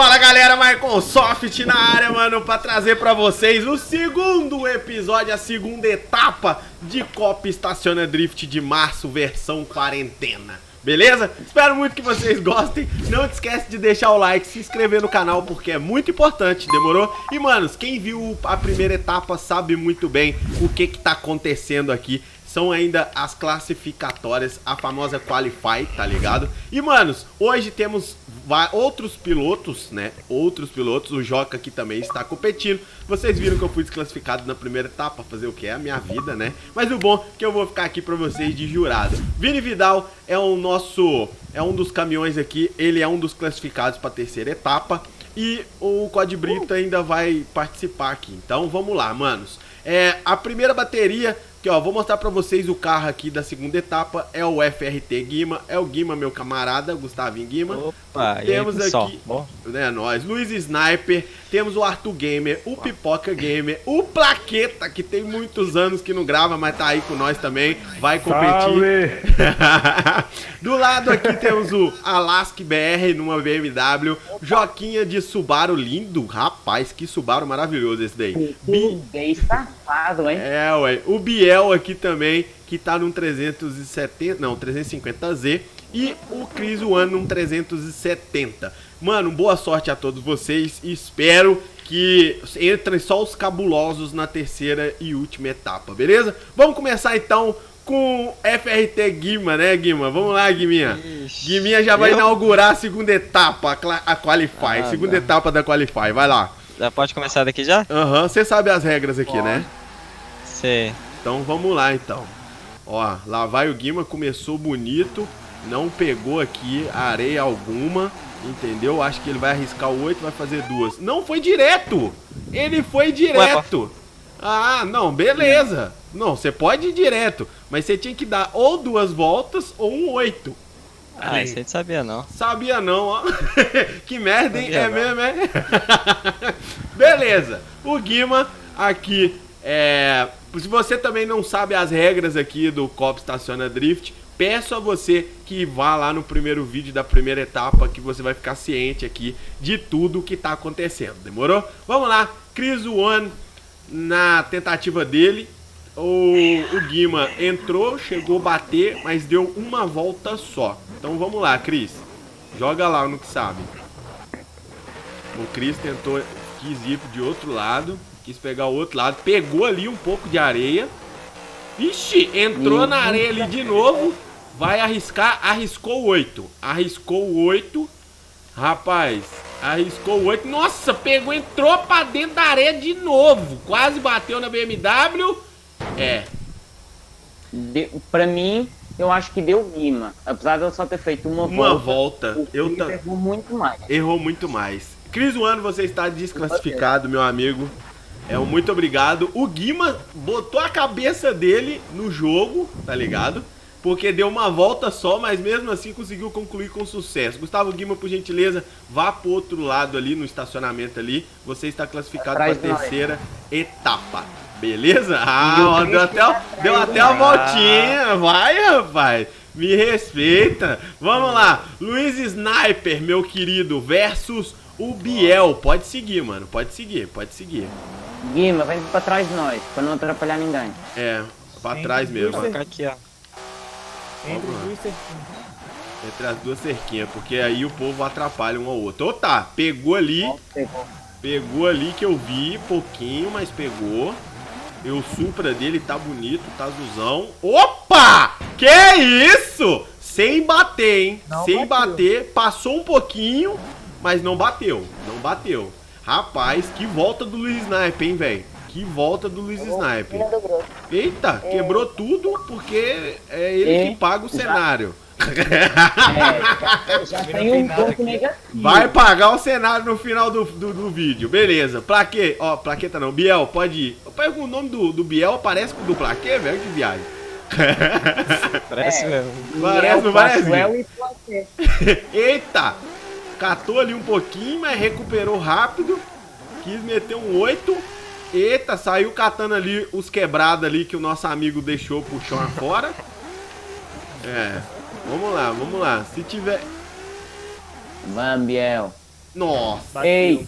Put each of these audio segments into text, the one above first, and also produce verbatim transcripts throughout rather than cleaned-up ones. Fala galera, Maiconsoft na área, mano, pra trazer pra vocês o segundo episódio, a segunda etapa de Copa Estaciona Drift de março, versão quarentena. Beleza? Espero muito que vocês gostem. Não te esquece de deixar o like, se inscrever no canal, porque é muito importante, demorou? E, manos, quem viu a primeira etapa sabe muito bem o que que tá acontecendo aqui. São ainda as classificatórias, a famosa Qualify, tá ligado? E, manos, hoje temos outros pilotos, né? Outros pilotos, o Joca aqui também está competindo. Vocês viram que eu fui desclassificado na primeira etapa, fazer o que é a minha vida, né? Mas o bom é que eu vou ficar aqui pra vocês de jurado. Vini Vidal é o nosso... é um dos caminhões aqui, ele é um dos classificados pra terceira etapa. E o C O D Brito ainda vai participar aqui. Então, vamos lá, manos. É, a primeira bateria... Aqui, ó, vou mostrar pra vocês o carro aqui da segunda etapa. É o F R T Guima, é o Guima, meu camarada, Gustavinho Guima. Opa, temos e aí, aqui, bom? É nóis, Luiz Sniper, temos o Arthur Gamer, o Pipoca Gamer, o Plaqueta, que tem muitos anos que não grava, mas tá aí com nós também, vai competir. Do lado aqui temos o Alasca B R numa B M W, Joquinha de Subaru lindo, rapaz, que Subaru maravilhoso esse daí. Bi... bem safado, hein? É, ué, o Biel aqui também, que tá num trezentos e setenta, não, trezentos e cinquenta Z, e o Chris One num trezentos e setenta. Mano, boa sorte a todos vocês, espero que entrem só os cabulosos na terceira e última etapa, beleza? Vamos começar então com F R T Guima, né, Guima? Vamos lá, Guiminha. Ixi, Guiminha já vai eu... inaugurar a segunda etapa, a Qualify, ah, segunda não. etapa da Qualify, vai lá. Já pode começar daqui já? Aham, uhum, você sabe as regras aqui, pode. né? Sim. Então vamos lá então. Ó, lá vai o Guima, começou bonito, não pegou aqui areia alguma, entendeu? Acho que ele vai arriscar o oito, vai fazer duas. Não foi direto! Ele foi direto! Ah, não, beleza! Não, você pode ir direto, mas você tinha que dar ou duas voltas ou um oito. Ah, isso aí não sabia não. Sabia não, ó. Que merda, hein? É mesmo, é? Beleza, o Guima aqui é... Se você também não sabe as regras aqui do Copa Estaciona Drift, peço a você que vá lá no primeiro vídeo da primeira etapa, que você vai ficar ciente aqui de tudo o que tá acontecendo, demorou? Vamos lá, Chris One na tentativa dele, o, o Guima entrou, chegou a bater, mas deu uma volta só. Então vamos lá, Chris, joga lá no que sabe. O Chris tentou, quis ir de outro lado. Quis pegar o outro lado, pegou ali um pouco de areia. Ixi, entrou na areia ali de novo. Vai arriscar, arriscou o oito. Arriscou o oito. Rapaz, arriscou o oito. Nossa, pegou, entrou pra dentro da areia de novo. Quase bateu na B M W. É. De, pra mim, eu acho que deu Guima. Apesar de eu só ter feito uma, uma volta. Uma volta. Eu ta... Errou muito mais. Errou muito mais. Chris One, você está desclassificado, meu amigo. É, muito obrigado. O Guima botou a cabeça dele no jogo, tá ligado? Porque deu uma volta só, mas mesmo assim conseguiu concluir com sucesso. Gustavo Guima, por gentileza, vá pro outro lado ali, no estacionamento ali. Você está classificado para a terceira etapa. Beleza? Ah, ó, deu até, deu até a voltinha. Vai, rapaz. Me respeita. Vamos lá. Luiz Sniper, meu querido, versus o Biel. Pode seguir, mano. Pode seguir, pode seguir. Guima, vai pra trás de nós, pra não atrapalhar ninguém. É, pra Entre trás mesmo. Vou ficar aqui, ó. Entre as duas cerquinhas. Entre as duas cerquinhas, porque aí o povo atrapalha um ao outro. Ô, tá, pegou ali. Oh, pegou. Pegou ali que eu vi, pouquinho, mas pegou. E o Supra dele tá bonito, tá azulzão. Opa! Que isso? Sem bater, hein? Não Sem bateu. bater, passou um pouquinho, mas não bateu, não bateu. Rapaz, que volta do Luiz Sniper, hein, velho? Que volta do Luiz Sniper. Eita, é. quebrou tudo porque é ele é. que paga o já. cenário. É, já tem um pouco negativo. Vai pagar o cenário no final do, do, do vídeo, beleza. Plaquê, ó, Plaqueta não, Biel, pode ir. Opa, o nome do, do Biel parece com o do Plaquê, velho, que viagem. Parece mesmo. É. Parece, não parece? Eita! Catou ali um pouquinho, mas recuperou rápido. Quis meter um oito. Eita, saiu catando ali os quebrados ali que o nosso amigo deixou pro chão afora. É, vamos lá, vamos lá. Se tiver... Vamos, Biel. Nossa, Ei.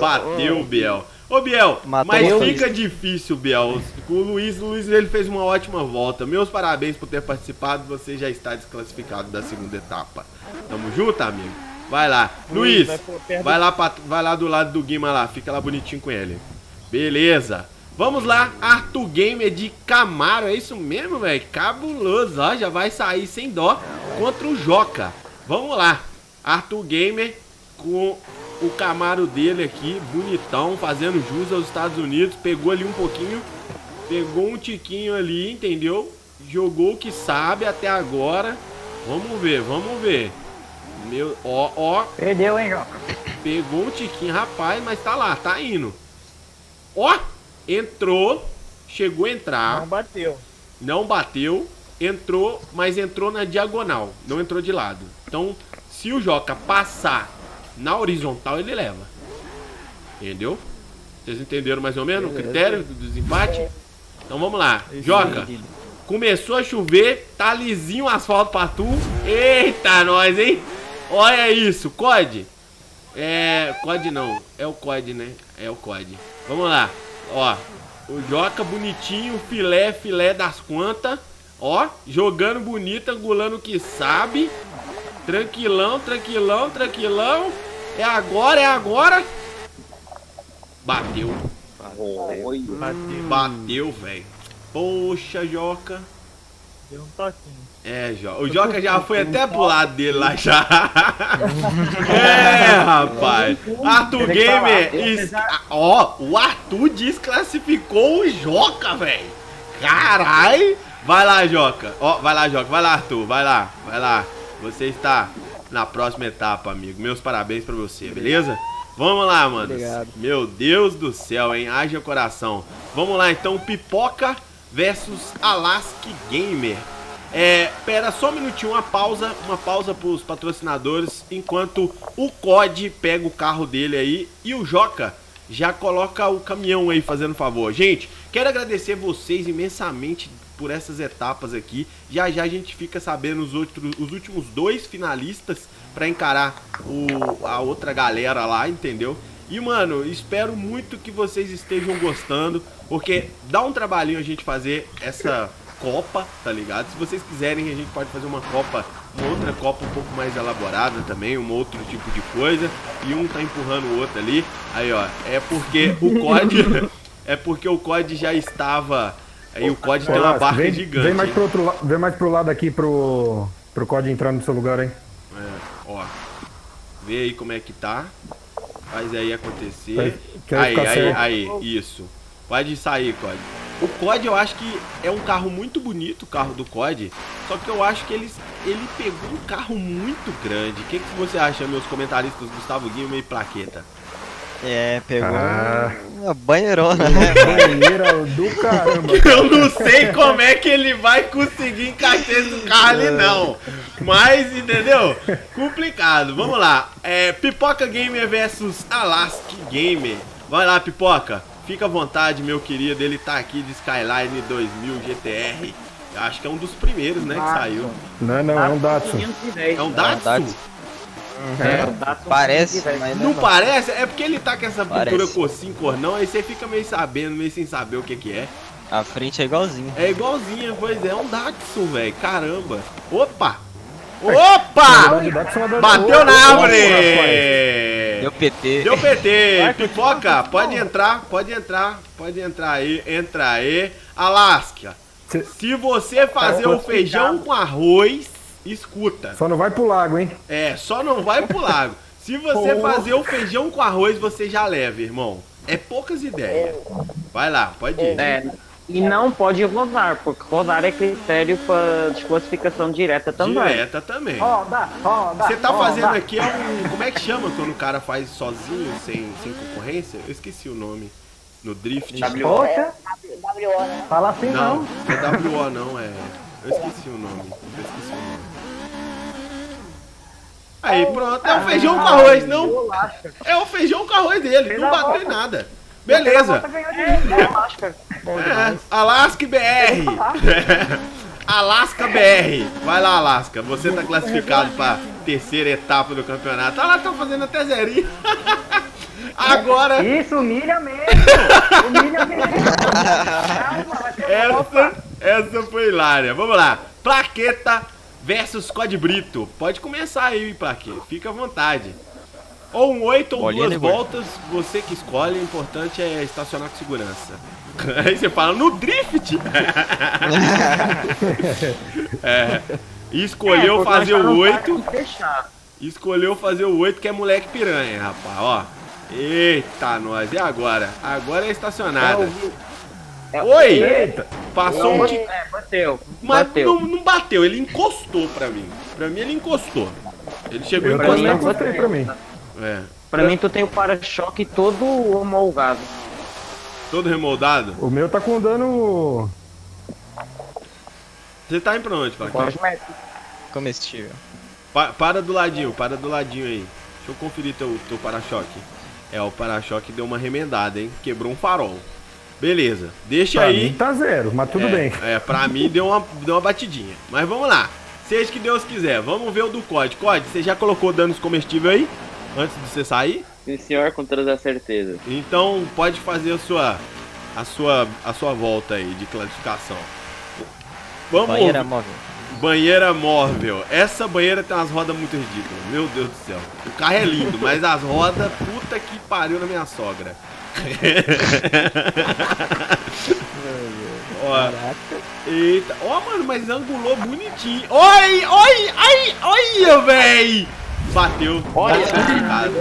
Bateu, bateu, Biel. Ô, Biel, Matou mas fica Luiz. difícil, Biel. O Luiz, o Luiz ele fez uma ótima volta. Meus parabéns por ter participado. Você já está desclassificado da segunda etapa. Tamo junto, amigo? Vai lá. Luiz, Luiz vai, vai, lá pra, vai lá do lado do Guima lá. Fica lá bonitinho com ele. Beleza. Vamos lá, Arthur Gamer de Camaro. É isso mesmo, velho? Cabuloso, ó. Já vai sair sem dó contra o Joca. Vamos lá. Arthur Gamer com o Camaro dele aqui, bonitão, fazendo jus aos Estados Unidos. Pegou ali um pouquinho, pegou um tiquinho ali, entendeu? Jogou o que sabe até agora. Vamos ver, vamos ver. Meu, ó, ó. Perdeu, hein, Joca? Pegou um tiquinho, rapaz, mas tá lá, tá indo. Ó, entrou, chegou a entrar. Não bateu. Não bateu, entrou, mas entrou na diagonal, não entrou de lado. Então, se o Joca passar na horizontal, ele leva. Entendeu? Vocês entenderam mais ou menos o critério do desempate? Então vamos lá. Joca, começou a chover, tá lisinho o asfalto pra tu. Eita, nós, hein? Olha isso, C O D. É, C O D não, é o C O D, né? É o C O D. Vamos lá. Ó, o Joca bonitinho, filé, filé das quantas. Ó, jogando bonito, angulando o que sabe. Tranquilão, tranquilão, tranquilão. É agora, é agora. Bateu. Oi. Bateu, bateu, velho. Poxa, Joca. Deu um toquinho. É, Joca. O Joca já foi até pro lado dele lá já. É, rapaz. Arthur Gamer. Is... Ó, o Arthur desclassificou o Joca, velho. Caralho. Vai lá, Joca. Ó, vai lá, Joca. Vai lá, Arthur. Vai lá, vai lá. Você está na próxima etapa, amigo. Meus parabéns pra você, beleza? Vamos lá, mano. Meu Deus do céu, hein? Haja coração. Vamos lá, então. Pipoca versus Alasca Gamer. É, pera só um minutinho, uma pausa. Uma pausa pros patrocinadores. Enquanto o C O D pega o carro dele aí. E o Joca já coloca o caminhão aí, fazendo favor. Gente, quero agradecer vocês imensamente por essas etapas aqui. Já já a gente fica sabendo os, outros, os últimos dois finalistas para encarar o, a outra galera lá, entendeu? E, mano, espero muito que vocês estejam gostando, porque dá um trabalhinho a gente fazer essa Copa, tá ligado? Se vocês quiserem, a gente pode fazer uma Copa, uma outra Copa um pouco mais elaborada também, um outro tipo de coisa, e um tá empurrando o outro ali. Aí, ó, é porque o C O D... é porque o C O D já estava... Aí o C O D tem uma barra vem, gigante. Vem mais, pro outro la... vem mais pro lado aqui pro, pro C O D entrar no seu lugar, hein? É, ó. Vê aí como é que tá. Faz aí acontecer. Quer aí, aí, aí, aí, isso. Pode sair, C O D. O C O D eu acho que é um carro muito bonito, o carro do C O D. Só que eu acho que ele, ele pegou um carro muito grande. O que, que você acha, meus comentaristas Gustavo Guima e Plaqueta? É, pegou ah. uma banheirona, né? Banheira do caramba. Eu não sei como é que ele vai conseguir encaixar esse carro ali, não. Mas, entendeu? Complicado. Vamos lá. É, Pipoca Gamer versus Alasca Gamer. Vai lá, Pipoca. Fica à vontade, meu querido. Ele tá aqui de Skyline dois mil G T R. Acho que é um dos primeiros, né, que saiu. Não, não, é um Datsun. É um Datsun? É. É. Parece, mas não, não parece? É porque ele tá com essa pintura corsim, cornão, aí você fica meio sabendo, meio sem saber o que que é. A frente é igualzinha. É igualzinha, pois é, é um Datsun, velho, caramba. Opa! Opa! Bateu na árvore! Deu P T. Deu P T. Pipoca, pode entrar, pode entrar, pode entrar aí, entra aí. Alasca, se você fazer o feijão com arroz... Escuta. Só não vai pro lago, hein? É, só não vai pro lago. Se você fazer o feijão com arroz, você já leva, irmão. É poucas ideias. Vai lá, pode ir. É, e não pode rodar, porque rodar é critério pra desclassificação direta também. Direta também. Roda, roda, você tá roda. Fazendo aqui um... Como é que chama quando o cara faz sozinho, sem, sem concorrência? Eu esqueci o nome. No drift. W O, é, né? Fala assim não. Não, é W O não, é... Eu esqueci o nome. Eu esqueci o nome. Aí, pronto, é o feijão com arroz, não? É o feijão com arroz dele, não bateu em nada. Beleza. É, Alasca B R. Alasca B R. Vai lá, Alasca, você tá classificado pra terceira etapa do campeonato. Olha lá, estão fazendo até zerinho. Agora... Isso, humilha mesmo. Humilha mesmo. Calma, essa, essa foi hilária. Vamos lá. Plaqueta versus C O D Brito. Pode começar aí, Plaqueta. Fica à vontade. Ou um oito ou bolinha duas voltas, você que escolhe, o importante é estacionar com segurança. Aí você fala, no drift! é, escolheu é, fazer o oito, escolheu fazer o oito que é moleque piranha, rapaz, ó. Eita, nós, e agora? Agora é estacionada. É, Oi! Eita. Passou um... É, bateu, Mas bateu. Não, não bateu, ele encostou pra mim. Pra mim ele encostou. Ele chegou eu encostando. Pra mim, pra mim. É. Pra mim tu tem o para-choque todo remoldado. Todo remoldado? O meu tá com dano... Você tá indo pra onde, Paco? Comestível. Pa para do ladinho, para do ladinho aí. Deixa eu conferir teu, teu para-choque. É, o para-choque deu uma remendada, hein? Quebrou um farol. Beleza, deixa pra aí... Pra mim tá zero, mas tudo é, bem. É, pra mim deu uma, deu uma batidinha. Mas vamos lá. Seja que Deus quiser, vamos ver o do C O D. C O D, você já colocou danos comestíveis aí? Antes de você sair? Sim, senhor, com toda a certeza. Então pode fazer a sua, a sua, a sua volta aí de classificação. Vamos. Banheira móvel. Banheira móvel. Essa banheira tem umas rodas muito ridículas. Meu Deus do céu. O carro é lindo, mas as rodas, puta que pariu na minha sogra. Ó, eita. Ó, mano, mas angulou bonitinho. Oi, oi, ai, olha, véi. Bateu. Olha, desclassificado.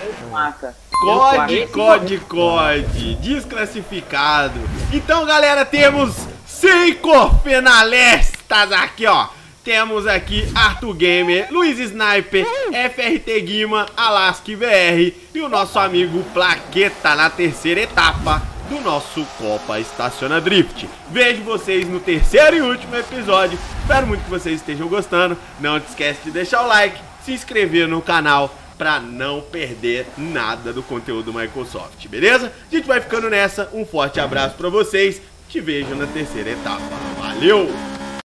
C O D, C O D, C O D. Desclassificado. Então, galera, temos cinco penalistas aqui, ó. Temos aqui Arthur Gamer, Luiz Sniper, F R T Guima, Alasca B R e o nosso amigo Plaqueta na terceira etapa do nosso Copa Estaciona Drift. Vejo vocês no terceiro e último episódio. Espero muito que vocês estejam gostando. Não te esquece de deixar o like, se inscrever no canal para não perder nada do conteúdo Maiconsoft, beleza? A gente vai ficando nessa, um forte abraço para vocês, te vejo na terceira etapa, valeu!